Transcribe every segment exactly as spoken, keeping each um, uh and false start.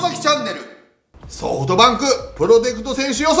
外崎チャンネルソフトバンクプロテクト選手予想ね、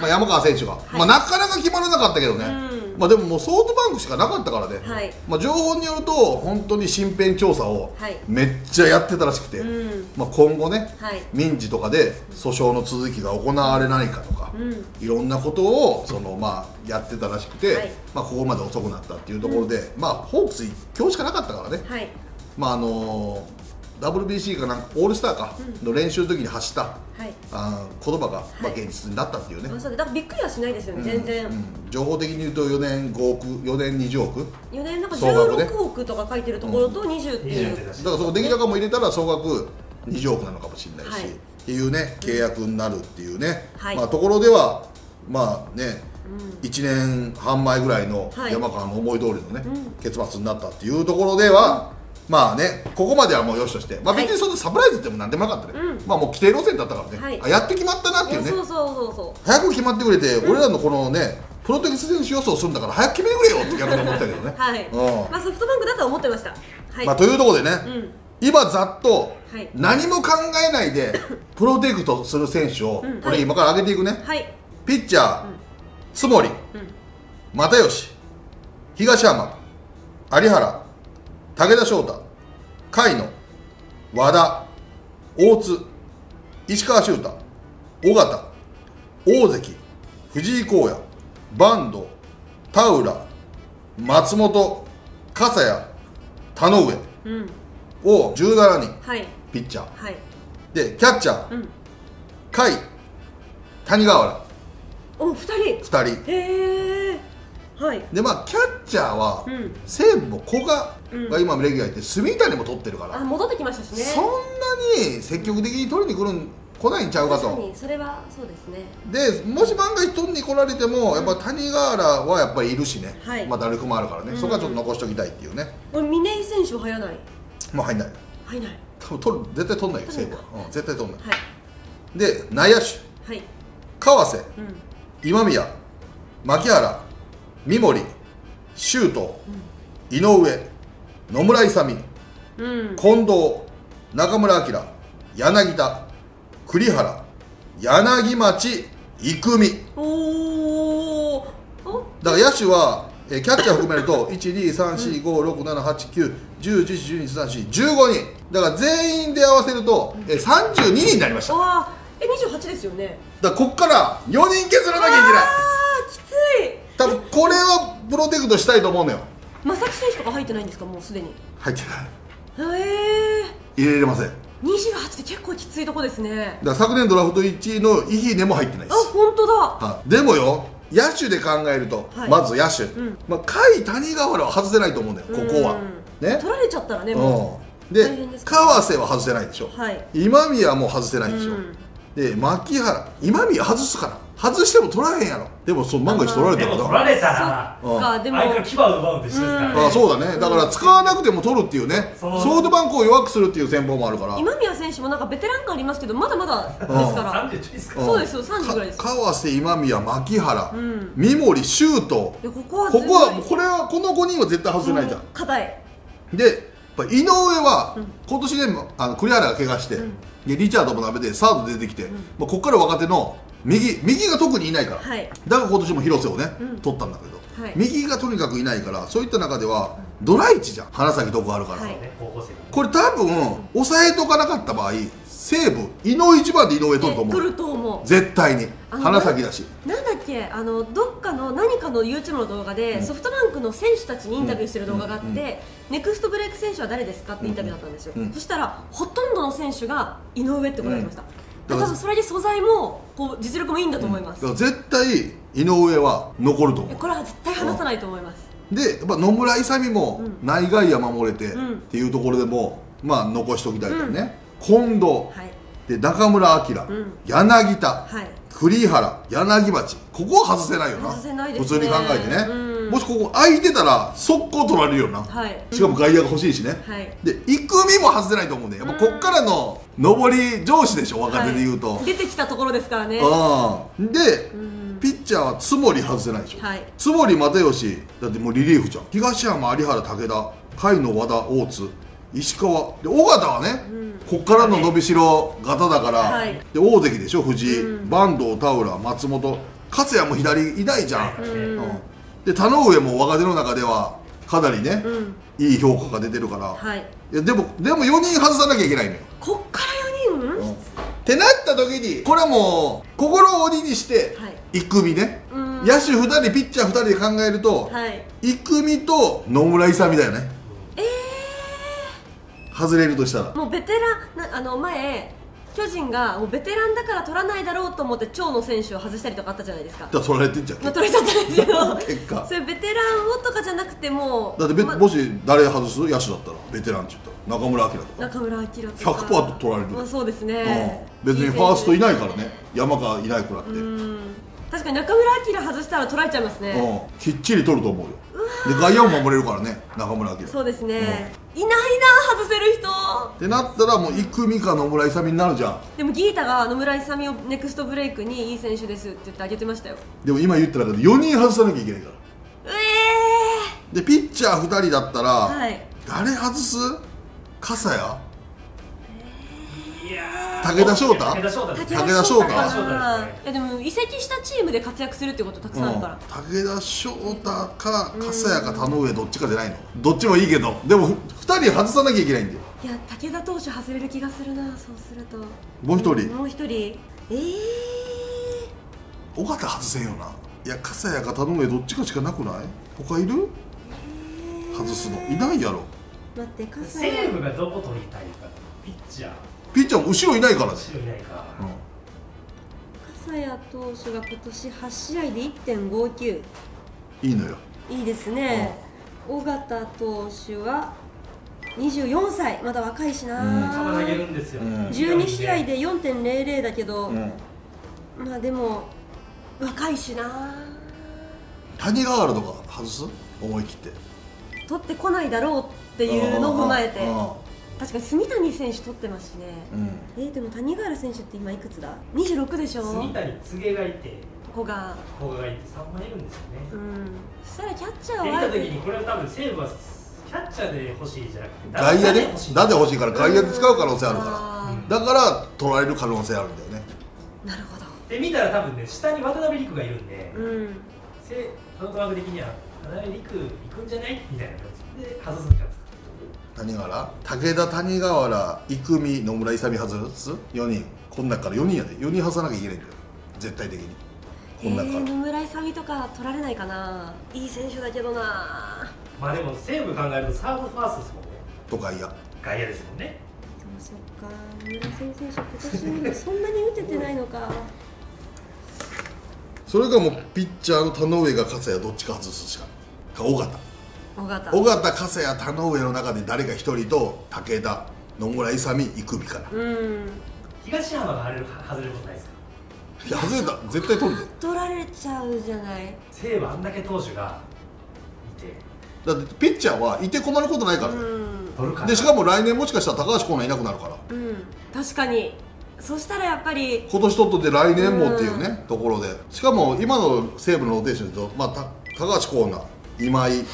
まあ、山川選手が、はい、まあなかなか決まらなかったけどね、うん、まあでももうソフトバンクしかなかったからね、はい、まあ情報によると本当に身辺調査をめっちゃやってたらしくて、はい、まあ今後ね、はい、民事とかで訴訟の続きが行われないかとか、うん、いろんなことをそのまあやってたらしくて、はい、まあここまで遅くなったっていうところで、うん、まあホークスいっきょうしかなかったからね、はい、まああのーダブリュービーシー かなんかオールスターかの練習の時に発した、はい、あ言葉が、はい、まあ現実になったっていうね。そうだからびっくりはしないですよね、うん、全然、うん、情報的に言うとよねんごおくよねんにじゅうおくよねんなんかじゅうろくおくとか書いてるところとにじゅうっていう、うん、だからそこ出来高も入れたら総額にじゅうおくなのかもしれないし、はい、っていうね契約になるっていうね、はい、まあところではまあねうん、いちねんはん前ぐらいの山川の思い通りのね、はいうん、結末になったっていうところでは、うんまあね、ここまではもうよしとして、まあ、別にそのサプライズってもなんでもなかったね、はい、まあもう規定路線だったからね、はい、あやって決まったなっていうね、早く決まってくれて、うん、俺らのこのね、プロテクト選手予想するんだから、早く決めてくれよって逆に思ったけどね、はいうん、まあソフトバンクだとは思ってました。はい、まあというところでね、うん、今、ざっと何も考えないで、プロテクトする選手を、これ、今から上げていくね、はい、ピッチャー、津森、又吉、東浜、有原。武田翔太、甲斐野、和田、大津、石川修太、尾形、大関、藤井耕也、坂東、田浦、松本、笠谷、田上をじゅうななにん、はい、ピッチャー、はい、でキャッチャー、うん、甲斐、谷川原、おふたり。へーはい、でまあキャッチャーは西武も古賀が今レギュラーいて住谷も取ってるから、あ戻ってきましたしね、そんなに積極的に取りに来るん来ないんちゃうかと。確かにそれはそうですね。でもし万が一取りに来られてもやっぱ谷川原はやっぱりいるしね、はい、まあ打力もあるからね、うん、そこはちょっと残しておきたいっていうね。これ峰井選手は入らない、まあ入んない入んない多分取る絶対取んないよ西武は、うん、絶対取んない、はい、で内野手、はい、川瀬、うん、今宮、牧原、三森、周東、井上、野村勇、うん、近藤、中村晃、柳田、栗原、柳町、生美。おーおだから野手はえキャッチャー含めるといち、に、さん、よん、ご、ろく、なな、はち、きゅう、じゅう、じゅういち、じゅうに、じゅうさん、じゅうよん、じゅうごにんだから全員で合わせるとえさんじゅうににんになりました。あえにじゅうはちですよね。だからここからよにん削らなきゃいけない。多分これはプロテクトしたいと思うのよ。正木選手とか入ってないんですか、もうすでに入ってない、えー、入れれません。にじゅうはちって結構きついとこですね。だ昨年ドラフトいちいのイヒネも入ってないです。あ本当だ、はあ、でもよ野手で考えると、はい、まず野手、うん、まあ、甲斐、谷川原は外せないと思うんだよ、ここは、ね、取られちゃったらね、もうで川瀬は外せないでしょ、はい、今宮も外せないでしょ、で牧原、今宮外すから外しても取らへんやろ。でもその万が一取られたら取られたら相手の牙を奪うってしてるから。そうだね、だから使わなくても取るっていうね、ソフトバンクを弱くするっていう戦法もあるから。今宮選手もなんかベテラン感ありますけどまだまだですから。さんじゅういちですか。そうですよ、さんじゅうぐらいです。川瀬、今宮、牧原、三森、周東、ここはこれはこのごにんは絶対外せないじゃん、硬い。で井上は今年でも栗原が怪我してリチャードもダメでサード出てきて、ここから若手の右右が特にいないから、はい、だから今年も広瀬をね、うん、取ったんだけど、はい、右がとにかくいないから、そういった中ではドライチじゃん、花咲徳栄あるから、はい、これ多分、うん、抑えとかなかった場合西武、井上一番で井上取ると思う。取ると思う絶対に、花咲だし。なんだっけ、あのどっかの何かの ユーチューブ の動画で、うん、ソフトバンクの選手たちにインタビューしてる動画があって、うんうん、ネクストブレイク選手は誰ですかってインタビューだったんですよ、うんうん、そしたらほとんどの選手が井上って答えました、うん、多分それで素材もこう実力もいいんだと思います、うん、絶対井上は残ると思う。これは絶対離さないと思います、うん、でやっぱ野村勇も内外野守れてっていうところでも、うん、まあ残しておきたいからね、うん、近藤、はい、で中村晃、うん、柳田、はい、栗原、柳町、ここは外せないよな、外せないですね、普通に考えてね、うん、もしここ空いてたら速攻取られるよな、はい、しかも外野が欲しいしね、はい、で生美も外せないと思うんで、やっぱこっからの、うん上り上司でしょ、若手でいうと、はい、出てきたところですからね。ああで、うん、ピッチャーは津森外せないでしょ、はい、津森、又吉だってもうリリーフじゃん。東山、有原、武田、甲斐野、和田、大津、石川で尾形はね、こっからの伸びしろ型だから、で大関でしょ、藤井、坂東、田浦、松本、勝也も左いないじゃん。で田上も若手の中ではかなりねいい評価が出てるから、でもでもよにん外さなきゃいけないのよ。こっからよにんってなった時に、これはもう心を鬼にして一組ね、野手ふたりピッチャーふたりで考えると一組と野村勇だよね。外れるとしたらもうベテラン、あの前巨人がもうベテランだから取らないだろうと思って長野選手を外したりとかあったじゃないですか。だから取られてんじゃん。取られちゃったんですけど結果それベテランをとかじゃなくて、もうだって、ま、もし誰外す野手だったらベテランって言ったら中村晃とか、中村晃とか ひゃくパーセント 取られる。まあそうですね、うん、別にファーストいないからね、山川いないからって、確かに中村晃外したら取られちゃいますね、うん、きっちり取ると思うよ。で外野も守れるからね、中村晃。そうですね、うん、いないな外せる人ってなったら、もういくみか野村勇になるじゃん。でもギータが野村勇をネクストブレイクにいい選手ですって言ってあげてましたよ。でも今言った中でよにん外さなきゃいけないから、ええー、でピッチャーふたりだったら、はい、誰外す？笠谷、武田翔太、武田翔太、いやでも移籍したチームで活躍するってことたくさんあるから、武田翔太か笠谷か田上どっちかじゃないの。どっちもいいけど、でもふたり外さなきゃいけないんだよ。いや武田投手外れる気がするな。そうするともうひとり、もうひとり、ええ、尾形外せんよな。いや笠谷か田上どっちかしかなくない？他いる？外すのいないやろ。待って、笠谷西武がどこ取りたいか、ピッチャーピッチャーも後ろいないからね。笠谷投手が今年はち試合で いってんごきゅう、 いいのよ、いいですね。尾形投手はにじゅうよんさい、まだ若いしな。じゅうに試合で よんてんぜろぜろ だけど、まあでも若いしな。谷川原とか外す？思い切って取ってこないだろうっていうのを踏まえて。確かに住谷選手取ってますしね、うん、えー、でも谷川原選手って今いくつだ？にじゅうろくでしょ。住谷柘がいて、古賀古賀がいてさんまいいるんですよね、うん、そしたらキャッチャーは出た時に、これは多分西武はキャッチャーで欲しいじゃなくて外野でなんで欲しいから、外野で使う可能性あるから、だから取られる可能性あるんだよね。なるほど。で見たら多分ね、下に渡辺陸がいるんで、うん、カウントワーク的には渡辺陸行くんじゃないみたいな感じで外すんじゃないですか。谷原、武田、谷川原、生見、野村勇外すよにん、こん中からよにんやで、よにん外さなきゃいけないんだよ、絶対的に。こん中から、えー、野村勇とか取られないかな、いい選手だけどな。まあでも、西武考えると、サードファーストですもんね。と外野。外野ですもんね。でもそっか、野村選手、今年、そんなに打ててないのか。それかもう、ピッチャーの田上が勝也、どっちか外すしかない。か尾形。尾形、笠谷、田上の中で誰か一人と武田、野村勇、生見かな。東浜が外れることないですか？いや外れた、絶対取るで。取られちゃうじゃない。西武あんだけ投手がいて、だってピッチャーはいて困ることないからね、うん、でしかも来年もしかしたら高橋光成いなくなるから、うん、確かに。そしたらやっぱり今年取っとって来年もっていうね、うん、ところで、しかも今の西武のローテーションで言うと、まあ、高橋光成、今井、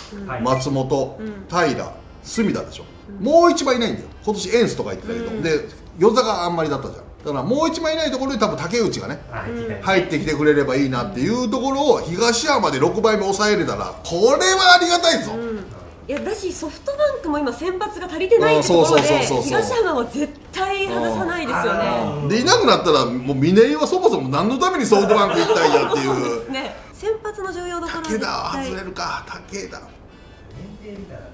松本、平、隅田でしょ。もう一枚いないんだよ。今年エンスとか言ってたけど、で与座があんまりだったじゃん。だからもう一枚いないところに多分竹内がね入ってきてくれればいいなっていうところを東山でろくばいめ抑えれたら、これはありがたいぞ。いやだし、ソフトバンクも今先発が足りてないってところで、東山は絶対外さないですよね。でいなくなったら、もう嶺井はそもそも何のためにソフトバンク行ったんやっていうね。先発の重要どころで武田は外れるか、武田年齢みたいなね。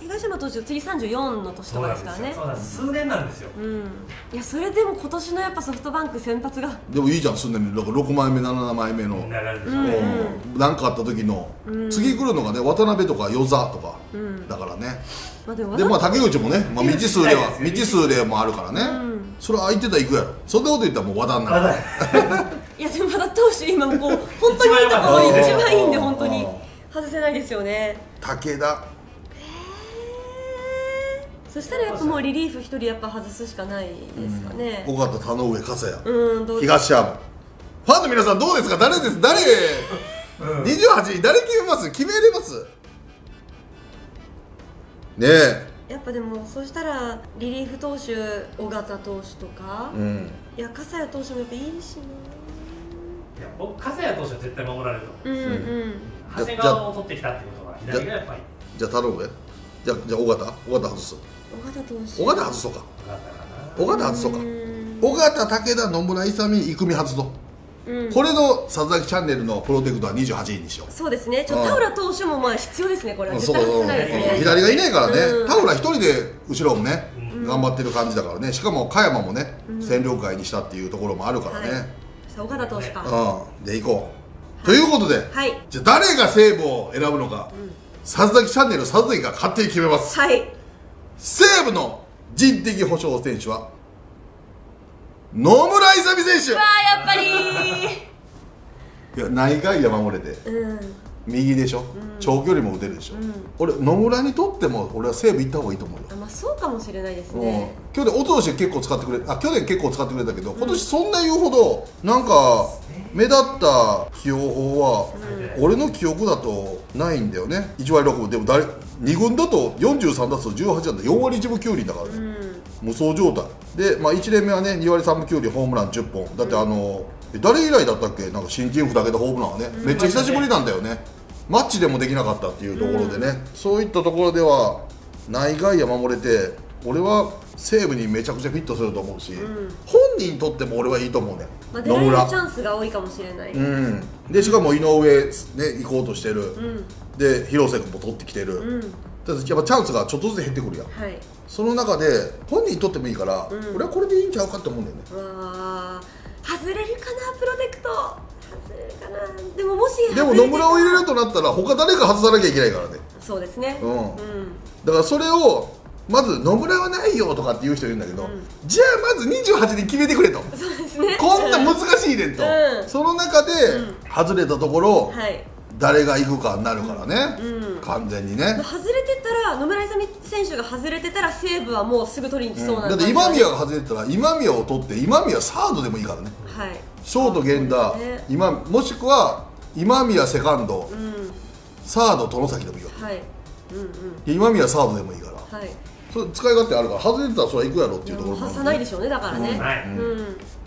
東山投手次さんじゅうよんの年とかですからね。そうなんです、数年なんですよ、うん、いやそれでも今年のやっぱソフトバンク先発がでもいいじゃん、数年目だからろくまいめななまいめのなんかあった時の、うん、次来るのがね、渡辺とか与座とか、うん、だからね、まあ、でもで、まあ、竹内もね、まあ、未知数では未知数でもあるからね、うん、それ空いてたら行くやろ。そんなこと言ったらもう和田になるいやでもまだ投手今こう本当にいいところ一番いいんで、本当に外せないですよね。武田、そしたらやっぱもうリリーフ一人やっぱ外すしかないですかね。尾形、田上、笠谷、東山。ファンの皆さんどうですか？誰です？誰？にじゅうはち誰決めます？決めれます？ねえ。やっっぱでもそうしたらリリーフ投手尾形投手とか、うん、いや笠谷投手もやっぱいいしな。いや僕笠谷投手は絶対守られると思うんですよ。長谷川を取ってきたってことが左がやっぱり。じゃあ頼むね。じゃあ尾形尾形外す。尾形投手。尾形外そうか。尾形外そうか。尾形武田野村勇生見外すぞ。うん、これの佐々木チャンネルのプロテクトはにじゅうはちいにしよう。そうですね。ちょっと田浦投手もまあ必要ですね。これは絶対外せないですね。左がいないからね、うん、田浦一人で後ろもね、うん、頑張ってる感じだからね。しかも加山もね、うん、戦力外にしたっていうところもあるからね、はい、さあ岡田投手か、うん、でいこう、はい、ということで、はい、じゃあ誰が西武を選ぶのか、うん、佐々木チャンネル佐々木が勝手に決めます。はい、西武の人的保障選手は野村勇選手。うわーやっぱりーいや内外野守れて、うん、右でしょ、うん、長距離も打てるでしょ、うん、俺野村にとっても俺は西武行った方がいいと思うよ。まあそうかもしれないですね、うん、去年おととし結構使ってくれあ去年結構使ってくれたけど、うん、今年そんな言うほどなんか目立った起用法は、うん、俺の記憶だとないんだよね。いちわりろくぶでも誰にぐんだとよんじゅうさんだつとじゅうはちだんだよんわりいちぶきゅうりんだからね、うん無双状態で、まあ、いちねんめはねにわりさんぶきゅうりんホームランじゅっぽんだって、あのー、誰以来だったっけなんか新人府だけでホームランはね、うん、めっちゃ久しぶりなんだよね、マッチでもできなかったっていうところでね、うん、そういったところでは内外野守れて俺は西武にめちゃくちゃフィットすると思うし、うん、本人にとっても俺はいいと思うね。まあ出られるチャンスが多いかもしれない、うん、でしかも井上、ね、行こうとしてる、うん、で広瀬君も取ってきてる、うんやっぱチャンスがちょっとずつ減ってくるやん、はい、その中で本人にとってもいいから、うん、俺はこれでいいんちゃうかって思うんだよね。わ外れるかなプロテクト外れるかな。でももしでも野村を入れるとなったら他誰か外さなきゃいけないからね。そうですね、うん、うん、だからそれをまず野村はないよとかって言う人いるんだけど、うん、じゃあまずにじゅうはちで決めてくれと。そうですね、こんな難しいねんと、うん、その中で外れたところを、うんはい誰が行くかになるからね、うんうん、完全にね。外れてたら野村勇選手が外れてたら西武はもうすぐ取りに来そうなんで、うん、だって今宮が外れてたら今宮を取って今宮サードでもいいからね、はい、ショート源田、ね、今もしくは今宮セカンド、うん、サード外崎でもいいから、はいうんうん、今宮サードでもいいから、はい、それ使い勝手あるから外れてたらそれは行くやろっていうところもある、ね、外さないでしょうねだからね、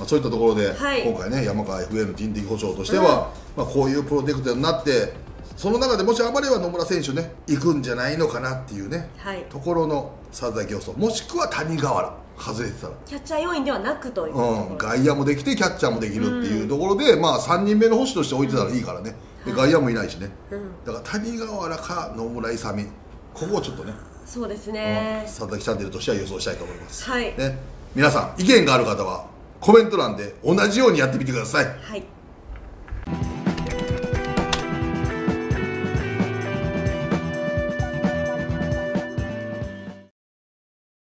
そういったところで、はい、今回ね山川 エフエー の人的保障としては、うん、まあこういうプロテクトになってその中でもし暴れは野村選手ね行くんじゃないのかなっていうね、はい、ところの佐々木予想もしくは谷川原外れてたらキャッチャー要員ではなくというと、うん、外野もできてキャッチャーもできるっていうところで、うん、まあさんにんめの捕手として置いてたらいいからね、うん、で外野もいないしね、うん、だから谷川原か野村勇ここをちょっとねそうですね、うん、佐々木チャンネルとしては予想したいと思います、はいね、皆さん意見がある方はコメント欄で同じようにやってみてください。はい。